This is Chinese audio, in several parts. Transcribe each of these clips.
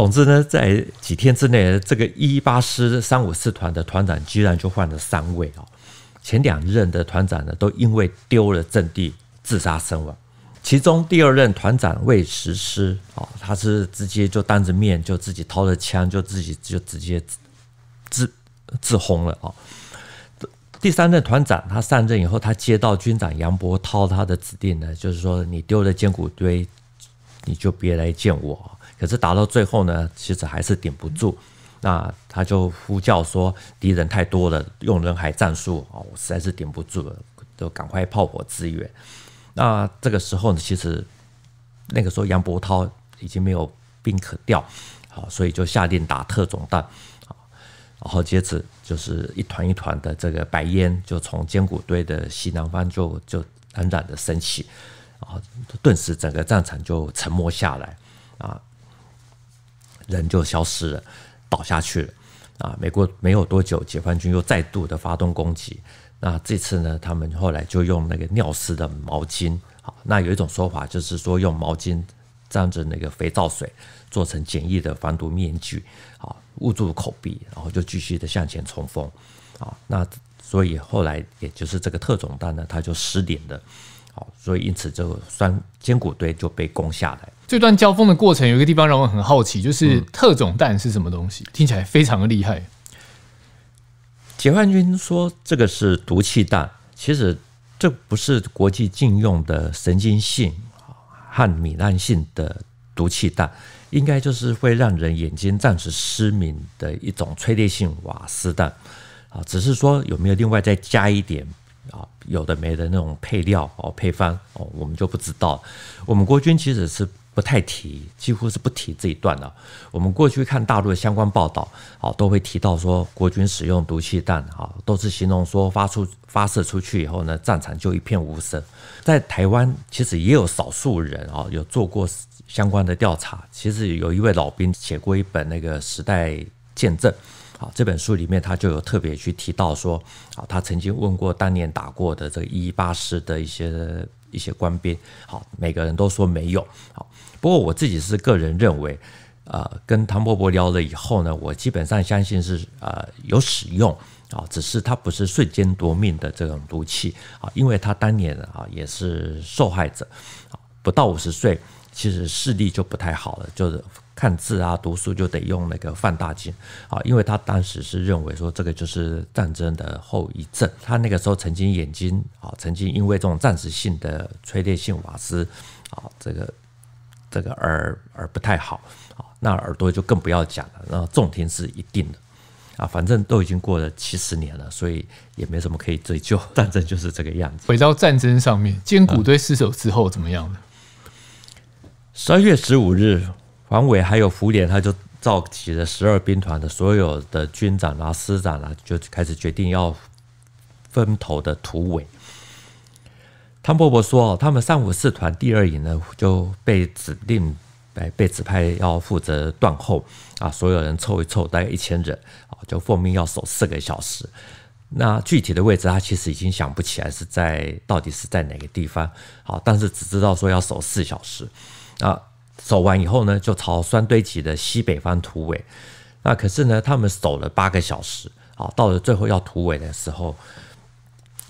总之呢，在几天之内，这个118师354团的团长居然就换了3位哦。前2任的团长呢，都因为丢了阵地自杀身亡。其中第2任团长魏石师哦，他是直接就当着面就自己掏了枪，就直接自轰了哦。第3任团长他上任以后，他接到军长杨伯韬他的指令呢，就是说你丢了坚骨堆，你就别来见我。可是打到最后呢，其实还是顶不住。那他就呼叫说敌人太多了，用人海战术哦，我实在是顶不住了，就赶快炮火支援。那这个时候呢，其实那个时候杨伯韬已经没有兵可调，好，所以就下令打特种弹，好，然后接着就是一团的这个白烟就从坚骨堆的西南方就冉冉的升起，啊，顿时整个战场就沉默下来，啊，人就消失了，倒下去了，啊，没有多久，解放军又再度的发动攻击。那这次呢，他们后来就用那个尿湿的毛巾，好，那有一种说法就是说用毛巾沾着那个肥皂水做成简易的防毒面具，好，捂住口鼻，然后就继续的向前冲锋，啊，那所以后来也就是这个特种弹呢，它就失灵了，好，所以因此就坚骨堆就被攻下来。这段交锋的过程有一个地方让我很好奇，就是特种弹是什么东西？听起来非常的厉害。解放军说这个是毒气弹，其实这不是国际禁用的神经性和糜烂性的毒气弹，应该就是会让人眼睛暂时失明的一种催泪性瓦斯弹，只是说有没有另外再加一点有的没的那种配料配方我们就不知道。我们国军其实是不太提，几乎是不提这一段了。我们过去看大陆的相关报道，好，都会提到说国军使用毒气弹，好，都是形容说发射出去以后呢，战场就一片无声。在台湾，其实也有少数人啊，有做过相关的调查。其实有一位老兵写过一本那个《时代见证》，好，这本书里面他就有特别去提到说，好，他曾经问过当年打过的这个118师的一些官兵，好，每个人都说没有，好。不过我自己是个人认为，跟唐伯伯聊了以后呢，我基本上相信是有使用啊，只是它不是瞬间夺命的这种毒气啊，因为他当年啊也是受害者，不到50岁，其实视力就不太好了，就是看字啊、读书就得用那个放大镜啊，因为他当时是认为说这个就是战争的后遗症，他那个时候曾经眼睛啊，曾经因为这种暂时性的催泪性瓦斯啊，这个耳不太好，那耳朵就更不要讲了，然后重听是一定的啊，反正都已经过了70年了，所以也没什么可以追究。战争就是这个样子。回到战争上面，坚骨堆失守之后怎么样呢？12月15日，黄伟还有福联他就召集了12兵团的所有的军长啊、师长啊，就开始决定要分头的突围。汤伯伯说：“他们354团第2营呢，就被指定被指派要负责断后啊，所有人凑一凑，大概1000人啊，就奉命要守4个小时。那具体的位置他其实已经想不起来到底是在哪个地方，好，但是只知道说要守4小时啊。守完以后呢，就朝酸堆集的西北方突围。那可是呢，他们守了8个小时，好，到了最后要突围的时候，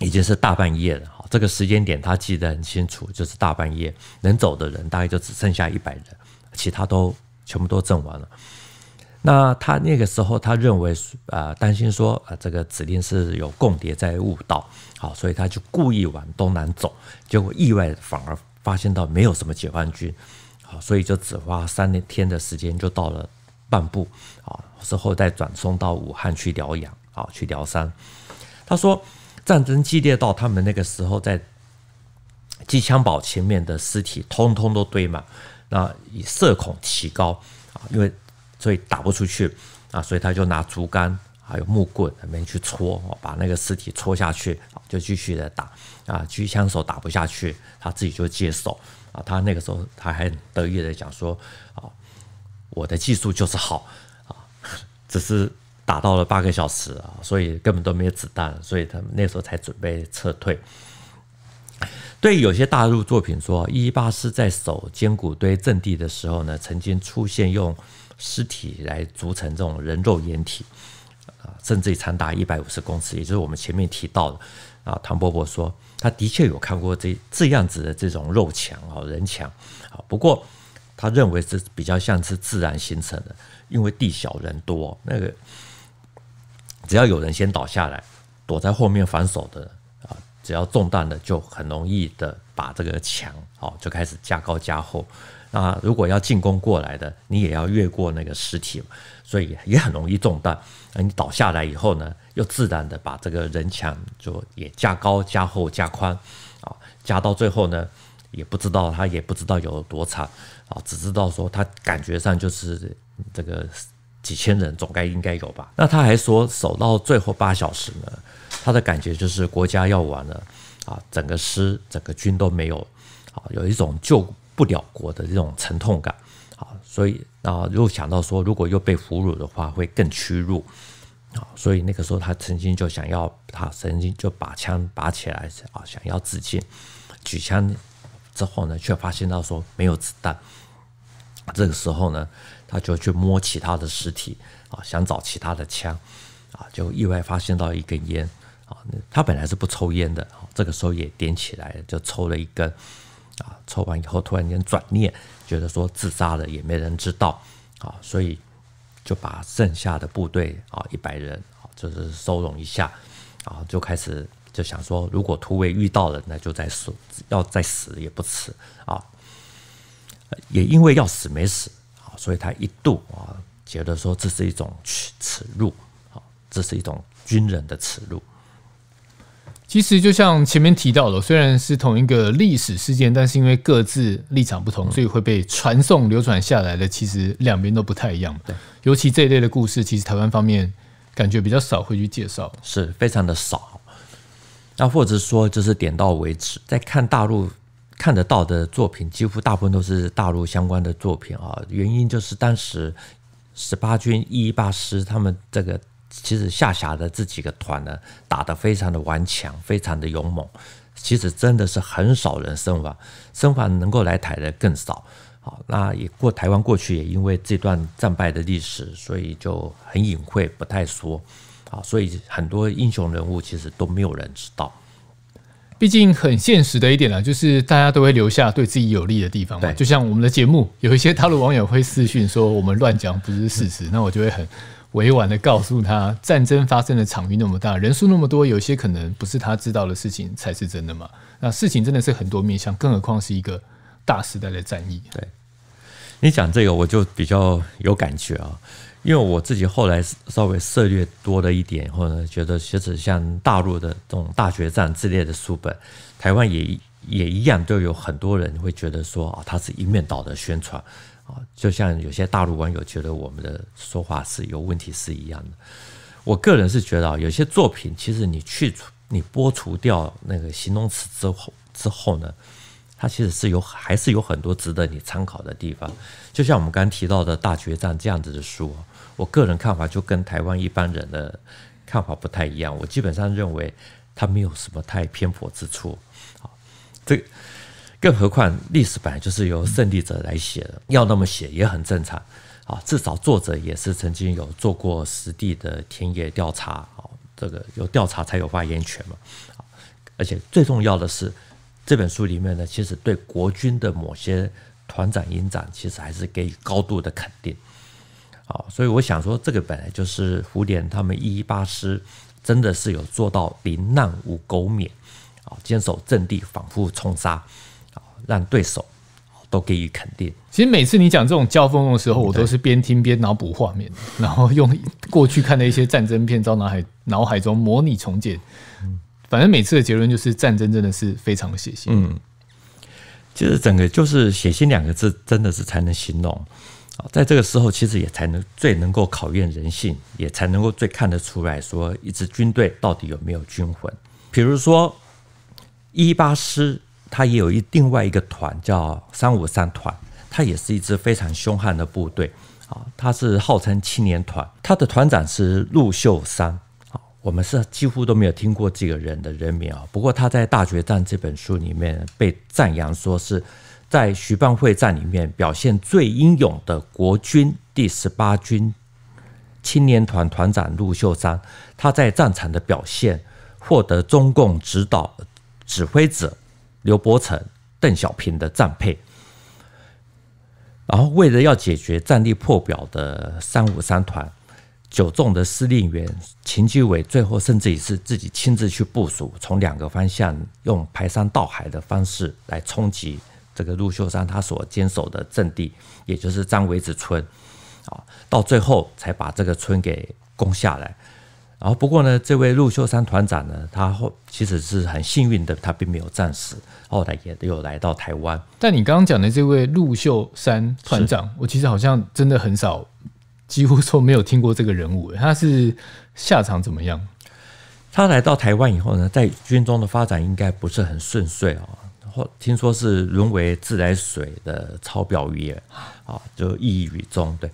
已经是大半夜了。”这个时间点他记得很清楚，就是大半夜，能走的人大概就只剩下100人，其他都全部都阵亡了。那他那个时候他认为担心说这个指令是有共谍在误导，好，所以他就故意往东南走，结果意外反而发现到没有什么解放军，好，所以就只花3天的时间就到了半部，好，之后再转送到武汉去疗养，好，去疗伤。他说。战争激烈到他们那个时候，在机枪堡前面的尸体通通都堆满，那以射孔奇高啊，因为所以打不出去啊，所以他就拿竹竿还有木棍那边去戳，把那个尸体戳下去，就继续的打啊，狙枪手打不下去，他自己就接手啊，他那个时候他还很得意的讲说啊，我的技术就是好啊，只是。打到了8个小时啊，所以根本都没有子弹，所以他们那时候才准备撤退。对有些大陆作品说，118师在守尖骨堆阵地的时候呢，曾经出现用尸体来筑成这种人肉掩体，甚至长达150公尺，也就是我们前面提到的啊。唐伯伯说，他的确有看过这样子的这种肉墙啊、人墙啊，不过他认为是比较像是自然形成的，因为地小人多，那个只要有人先倒下来，躲在后面反手的。只要中弹了，就很容易的把这个墙就开始加高加厚。那如果要进攻过来的，你也要越过那个尸体，所以也很容易中弹。你倒下来以后呢，又自然的把这个人墙就也加高加厚加宽啊，加到最后呢，也不知道他也不知道有多长啊，只知道说他感觉上就是这个几千人总该应该有吧。那他还说守到最后8小时呢。他的感觉就是国家要完了啊，整个师、整个军都没有啊，有一种救不了国的这种沉痛感啊，所以啊，又想到说如果又被俘虏的话，会更屈辱啊，所以那个时候他曾经就想要，他曾经就把枪拔起来啊，想要自尽，举枪之后呢，却发现到说没有子弹，这个时候呢，他就去摸其他的尸体啊，想找其他的枪啊，就意外发现到一根烟。他本来是不抽烟的，这个时候也点起来了，就抽了一根啊。抽完以后，突然间转念，觉得说自杀了也没人知道啊，所以就把剩下的部队啊100人啊，就是收拢一下啊，就开始就想说，如果突围遇到了，那就再死，要再死也不迟啊。也因为要死没死啊，所以他一度啊觉得说这是一种耻辱啊，这是一种军人的耻辱。其实就像前面提到的，虽然是同一个历史事件，但是因为各自立场不同，所以会被传颂流传下来的，其实两边都不太一样。对，尤其这一类的故事，其实台湾方面感觉比较少会去介绍，是非常的少。那或者说就是点到为止，在看大陆看得到的作品，几乎大部分都是大陆相关的作品啊。原因就是当时18军118师他们这个。其实下辖的这几个团呢，打得非常的顽强，非常的勇猛。其实真的是很少人身亡，身亡能够来台的更少。好，那也台湾过去也因为这段战败的历史，所以就很隐晦，不太说。好，所以很多英雄人物其实都没有人知道。毕竟很现实的一点啦，就是大家都会留下对自己有利的地方嘛。就像我们的节目，有一些大陆网友会私讯说我们乱讲不是事实，那我就会很。委婉的告诉他，战争发生的场域那么大，人数那么多，有些可能不是他知道的事情才是真的嘛。那事情真的是很多面向，更何况是一个大时代的战役。对，你讲这个我就比较有感觉啊，因为我自己后来稍微涉略多了一点以后呢，觉得其实像大陆的这种大决战之类的书本，台湾也一样，都有很多人会觉得说啊，它是一面倒的宣传。就像有些大陆网友觉得我们的说话是有问题是一样的，我个人是觉得有些作品其实你剥除掉那个形容词之后呢，它其实还是有很多值得你参考的地方。就像我们刚刚提到的《大决战》这样子的书，我个人看法就跟台湾一般人的看法不太一样。我基本上认为它没有什么太偏颇之处。更何况历史本来就是由胜利者来写的，要那么写也很正常啊。至少作者也是曾经有做过实地的田野调查啊，这个有调查才有发言权嘛。而且最重要的是，这本书里面呢，其实对国军的某些团长、营长，其实还是给予高度的肯定。好，所以我想说，这个本来就是胡琏他们118师真的是有做到临难无苟免啊，坚守阵地，反复冲杀。让对手都给予肯定。其实每次你讲这种交锋的时候，我都是边听边脑补画面，然后用过去看的一些战争片，到脑海中模拟重建。反正每次的结论就是，战争真的是非常的血腥。嗯，其实整个就是血腥2个字，真的是才能形容。在这个时候，其实也才能最能够考验人性，也才能够最看得出来说，一支军队到底有没有军魂。比如说118师。他也有另外一个团叫353团，他也是一支非常凶悍的部队啊，他是号称青年团，他的团长是陆秀山啊，我们是几乎都没有听过这个人的人名啊。不过他在《大决战》这本书里面被赞扬说是在徐蚌会战里面表现最英勇的国军第18军青年团团长陆秀山，他在战场的表现获得中共指挥者刘伯承、邓小平的赞佩。然后为了要解决战力破表的353团，九纵的司令员秦基伟最后甚至也是自己亲自去部署，从两个方向用排山倒海的方式来冲击这个陆秀山他所坚守的阵地，也就是张维子村，到最后才把这个村给攻下来。然后不过呢，这位陆秀山团长呢，他其实是很幸运的，他并没有战死，后来也有来到台湾。但你刚刚讲的这位陆秀山团长，我其实好像真的很少，几乎说没有听过这个人物。他是下场怎么样？他来到台湾以后呢，在军中的发展应该不是很顺遂哦。听说是沦为自来水的抄表员啊，就抑郁中。对。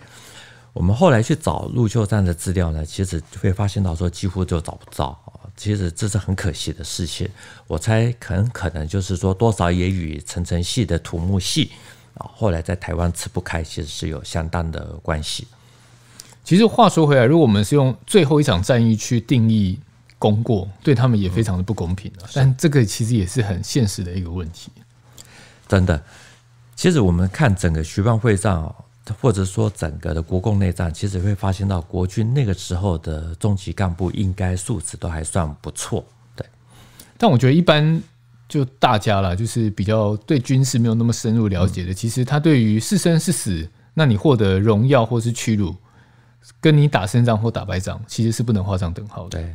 我们后来去找陆秀山的资料呢，其实会发现到说几乎就找不到，其实这是很可惜的事情。我猜很可能就是说多少也与陈诚系的土木系后来在台湾吃不开，其实是有相当的关系。其实话说回来，如果我们是用最后一场战役去定义功过，对他们也非常的不公平啊。但这个其实也是很现实的一个问题。真的，其实我们看整个徐蚌会战或者说整个的国共内战，其实会发现到国军那个时候的中级干部应该素质都还算不错，对。但我觉得一般就大家啦，就是比较对军事没有那么深入了解的，其实他对于是生是死，那你获得荣耀或是屈辱，跟你打胜仗或打败仗，其实是不能画上等号的。对，